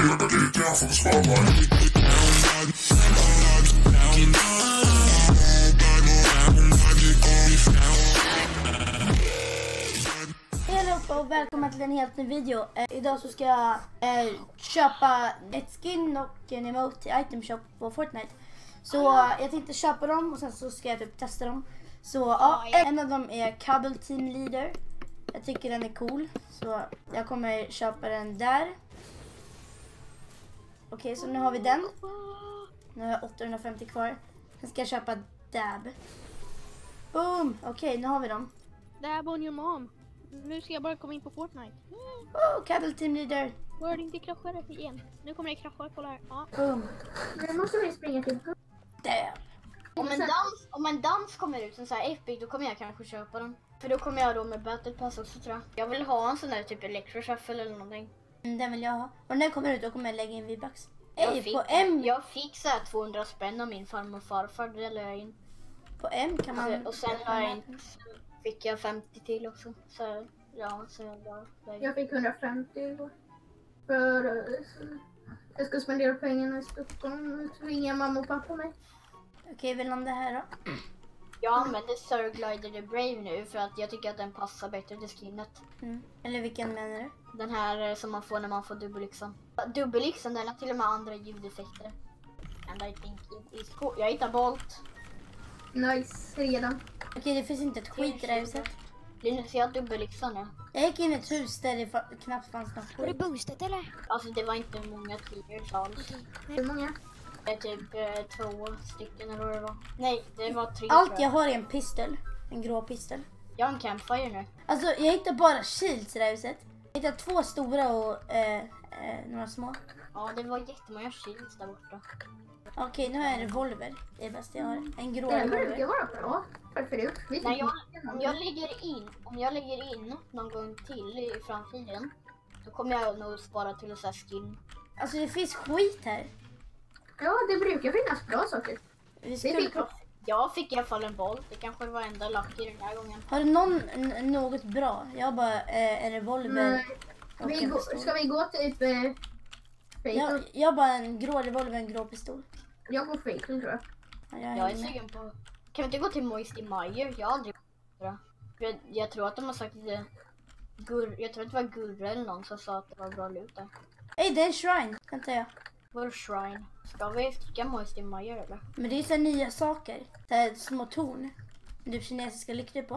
Hej allihopa och välkomna till en helt ny video. Idag så ska jag köpa ett skin och en emote item shop på Fortnite. Så jag tänkte köpa dem och sen så ska jag typ testa dem. Så en av dem är Cuddle Team Leader. Jag tycker den är cool, så jag kommer köpa den där. Okej, så nu har vi den. Nu har jag 850 kvar. Sen ska jag köpa Dab. Boom! Okej, nu har vi dem. Dab on your mom. Nu ska jag bara komma in på Fortnite. Oh, Cuddle Team Leader. Var det inte kraschade igen? Nu kommer jag krascha, kolla här. Ja. Boom. Nu måste vi springa till. Dab. Om en dans kommer ut, en sån här epic, då kommer jag kanske köpa den. För då kommer jag då med battle pass också, tror jag. Jag vill ha en sån där typ Electro Shuffle eller någonting. Den vill jag ha. Och när den kommer ut, då kommer jag lägga in V-bucks. Jag fick så här 200 spänn av min farmor och farfar, det lade jag in. På M kan man... Och sen har jag in, fick jag 50 till också. Så ja, så jag fick 150 för... Jag ska spendera pengarna i Stockholm. Nu tvingar mamma och pappa mig. Okej, vill om det här då? Jag använder Surglider the Brave nu för att jag tycker att den passar bättre till skinnet. Mm. Eller vilken menar du? Den här som man får när man får dubbelyxan. Dubbelyxan, den har till och med andra ljudeffekter. And I think it is cool. Jag hittar bolt. Nice, redan. Okej, det finns inte ett skit i det här huset. Linus, jag har dubbelyxan nu. Jag gick in i ett hus där det knappt fanns något. Var det boostet eller? Alltså det var inte många tior alls. Hur många? Det är typ 2 stycken eller vad det var. Nej, det var 3. Allt jag har är en pistol. En grå pistol. Jag har en campfire nu. Alltså jag hittar bara shields i det här huset. Jag hittar 2 stora och några små. Ja, det var jättemånga shields där borta. Okej, nu har jag en revolver. Det är bäst jag har. En grå revolver. Det var bra. Varför det? Nej, om jag lägger in någon gång till i framtiden, då kommer jag nog spara till en sån här skin. Alltså det finns skit här. Ja, det brukar finnas bra saker. Jag fick i alla fall en boll. Det kanske var enda lucky den här gången. Har du något bra? Jag har bara en revolver. Ska vi gå typ... jag har bara en grå revolver och en grå pistol. Jag går fake, tror jag. Jag är sugen på... Kan vi inte gå till Moisty Mire? Jag har aldrig bra. Jag tror att de har sagt lite... Jag tror att det var Gurra eller någon som sa att det var bra loot där. Ej, det är en shrine. Vänta jag. Vår shrine. Ska vi sticka Moisty Mire eller? Men det är så nya saker. Det är små torn. Du kinesiska lyktor på.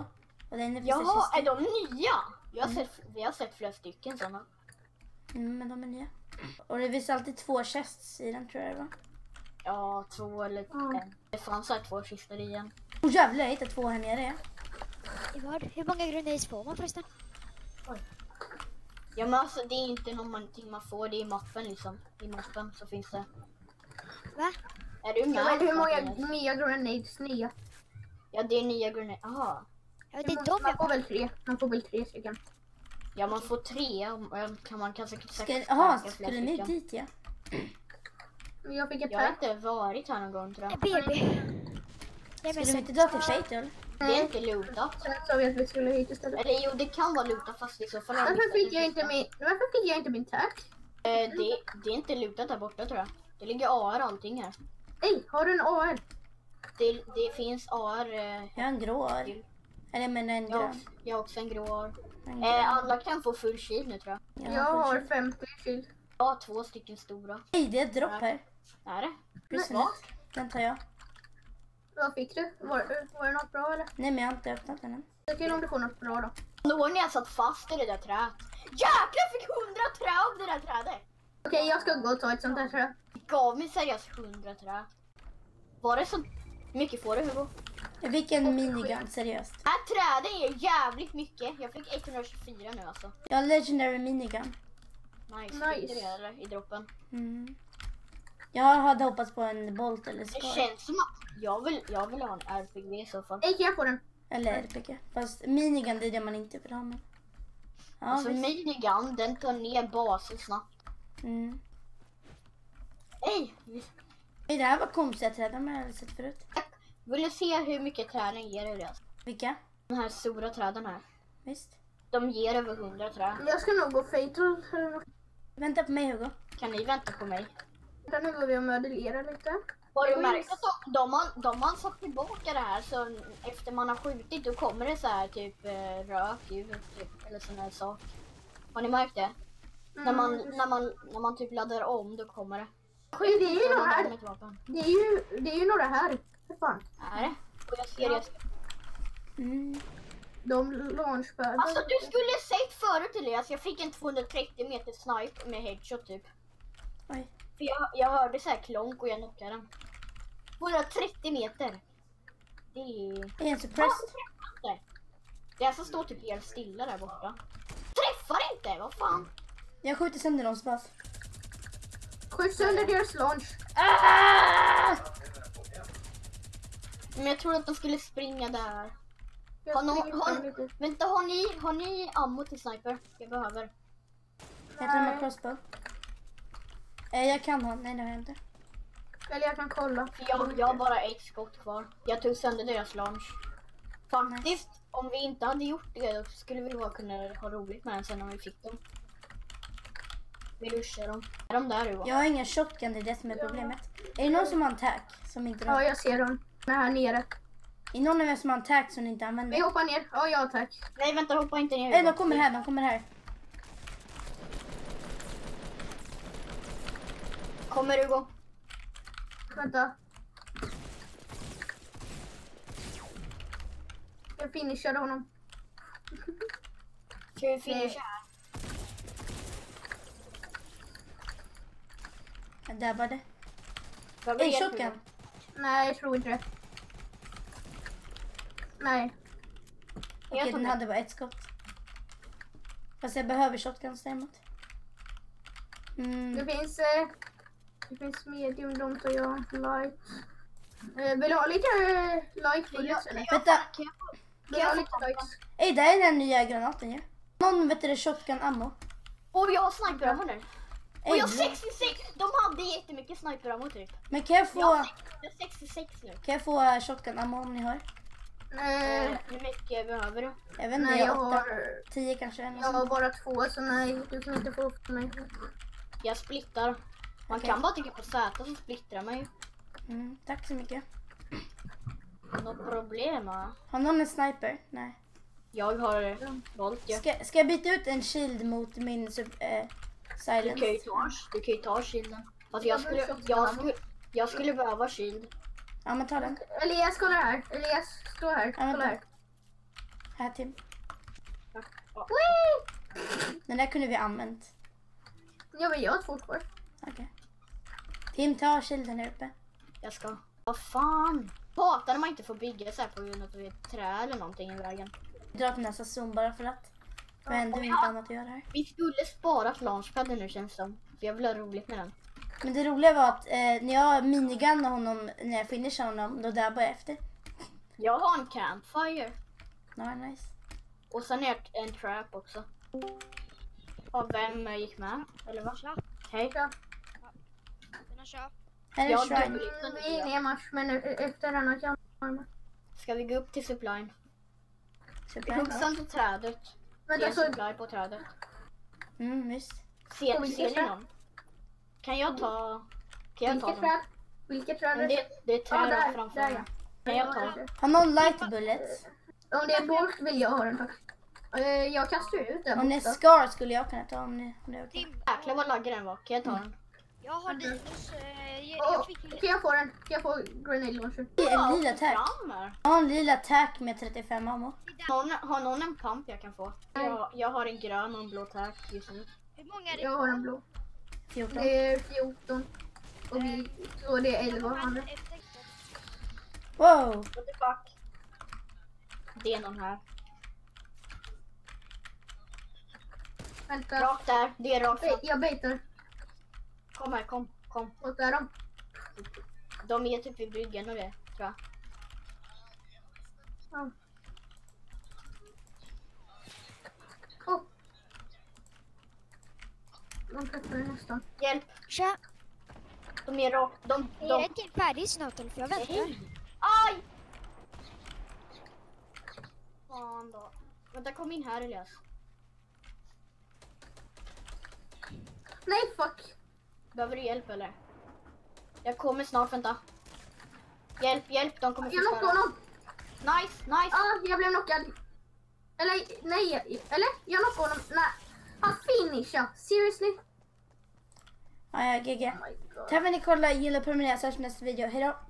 Och den är är de nya? Vi har sett flera stycken sådana. Mm, men de är nya. Och det finns alltid 2 chests i den, tror jag det var. Ja, 2 eller en. Det fanns här 2 kistor i en. Åh jävlar, jag hittade 2 här nere. Hur många grenades får man förresten? Oj. Ja men alltså det är inte någonting man får, det är i mappen liksom. I mappen så finns det. Va? Är du med? Hur många nya grenades nya? Ja det är nya grenades, aha. Ja, det är man får väl 3, stycken. Ja man får 3, man kan säkert säkert. Jaha, skulle ni dit ja? Jag har inte varit här någon gång tror jag. Skulle du inte dra till Fatal? Det är inte lootat. Sen sa vi att vi skulle hit istället. Eller jo, det kan vara lootat fast i så fall. Varför fick jag inte min tack? Det är inte lootat där borta tror jag. Det ligger AR allting här. Nej, har du en AR? Det finns AR. Jag har en grå AR. Eller men en grön. Jag har också en grå AR. Alla kan få full shield nu tror jag. Jag har 50 shield. Jag har 2 stycken stora. Nej, det är ett dropp här. Är det? Precis. Den tar jag. Vad fick du? Var det något bra eller? Nej men jag har inte öppnat den än. Det är kul om du får något bra då. Då när jag satt fast i det där trädet. Jäklar, jag fick 100 trä av det där trädet. Okej, jag ska gå och ta ett sånt där trä. Gav mig seriöst 100 trä. Var det så mycket får du Hugo? Jag fick en minigun, seriöst. Det här trädet är jävligt mycket. Jag fick 124 nu alltså. Jag har legendary minigun. Nice. Det är det i droppen. Mm. Jag hade hoppats på en bolt eller skar. Det känns som att jag vill ha en RPG i så fall. Jag kan få den. Eller RPG. Fast minigun det är det man inte vill ha med. Ja, alltså minigun den tar ner basen snabbt. Mm. Nej, det här var konstiga träd man hade sett förut. Vill du se hur mycket träden ger i det? Vilka? De här stora träden här. Visst. De ger över 100 träd. Jag ska nog gå fatal. Vänta på mig Hugo. kan ni vänta på mig? Nu går vi och modellera lite. Har du märkt att de har satt tillbaka det här, så efter man har skjutit då kommer det så här typ rök ut typ, eller sån här sak. Har ni märkt det? Mm. När man typ laddar om då kommer det. Det är ju några här. Det är ju några här. För fan. Är det? Och jag ser det. Mm. De launchbörden. Alltså du skulle sett förut Elias, jag fick en 230 meter snipe med headshot typ. Oj. För jag hörde så här klonk och jag knockade den. 230 meter. Det är en surprise. Det är alltså står typ helt stilla där borta. Träffar inte, vad fan. Jag skjuter sönder någons pass. Skjut sönder deras launch. Men jag tror att de skulle springa där. Vänta, har ni ammo till sniper? Jag behöver. Jag tror de har crossbow. Jag kan ha, nej det har jag inte. Eller jag kan kolla. Jag har bara ett skott kvar. Jag tog sönder deras launch. Faktiskt, om vi inte hade gjort det så skulle vi bara kunna ha roligt med den sen om vi fick dem. Vi rushar dem. Är de där Uva? Jag har ingen shotgun, det är det som är problemet. Är det någon som har en tack? Som inte ja, jag ser dem. Den här nere. Är någon av er som har en tack som ni inte använder? Vi hoppar ner. Ja, jag har tack. Nej, vänta, hoppa inte ner. Nej, de kommer här. Kommer du gå? Vänta. Jag finishade honom. Ska vi finisha här? Jag dabbade. Är shotgun? Nej, jag tror inte det. Nej. Okej, den hade bara ett skott. Fast jag behöver shotguns däremot. Mm. Det finns medium, don't och jag, light. Vill ha lite light bullets eller? Vänta. Vill ha lite lights? Ej, där är den nya granaten ju. Ja. Någon vet det shotgun ammo. Och jag har sniper ammo nu. Och jag 66, de hade jättemycket sniper ammo typ. Men kan jag få... Jag 66 nu. Kan jag få shotgun ammo om ni har? Hur mycket behöver du? Jag vet inte, jag har 10 kanske. Jag har bara 2 så nej, du kan inte få upp mig. Jag splittar. Man kan bara trycka på Z så splittrar man ju. Mm, tack så mycket. Något problem? Har någon en sniper? Nej. Jag har valt ju. Ska jag byta ut en shield mot min silence? Du kan ju ta shielden. Fast jag skulle behöva shield. Ja, men ta den. Elias, kolla här. Elias, stå här. Ja, kolla här. Här, Tim. Ja. Den där kunde vi använt. Ja, men jag har 2 kvar. Okej. Tim, ta kilden här uppe. Jag ska. Vad fan? Hatar man inte får bygga så här på grund av att vi är trä eller någonting i vägen. Jag drar till nästa zoom bara för att. Men du inte annat att göra här. Vi skulle spara launchpadden nu känns det som. För jag vill ha roligt med den. Men det roliga var att när jag minigunnar honom, när jag finishar honom, då där bara efter. Jag har en campfire. Nej, nice. Och sen är en trap också. Och vem gick med? Eller vad? Hej. Ja. Här är shrine. Vi är inne i mars, men efter den har jag. Ska vi gå upp till supplyen? Vi huggs till trädet. Det är supply på trädet. Mm, visst. Ser ni någon? Kan jag ta vilket träd? Det är trädet framför mig. Kan jag ta? Har någon light bullets? Om det är bort vill jag ha den. Jag kastar ut den. Om det är skar skulle jag kunna ta om det är okej. Jäklar vad lager den var. Kan jag ta den? Jag har dinos. Kan jag få den? Kan jag få grenade launcher? Det är en lila tack. Jag har en lila tack med 35 ammo. Har någon en pump jag kan få? Jag har en grön och en blå tack just nu. Hur många är det? Jag har en blå. 14. Det är 14. Och det är 11. Wow. What the fuck? Det är någon här. Vänta. Rakt där. Det är rakt. Jag biter. Kom här, kom. Vart är de? De är typ vid bryggan och det, tror jag. Ja. Oh. De träffar ju nästan. Hjälp! Tja! De är rakt, de... Jag är till färdig snart, för jag väntar. Aj! Fan då. Vänta, kom in här Elias. Nej, fuck! Behöver du hjälp eller? Jag kommer snart, vänta. Hjälp, hjälp, de kommer att förstöra. Jag knockade honom. Nice, nice. Ja, jag blev knockad. Eller, nej, eller? Jag knockade honom, nej. Han finishade, seriously. Ja, GG. Oh my God. Tack för att ni kollade, gilla, prenumerera, så hörs nästa video. Hejdå.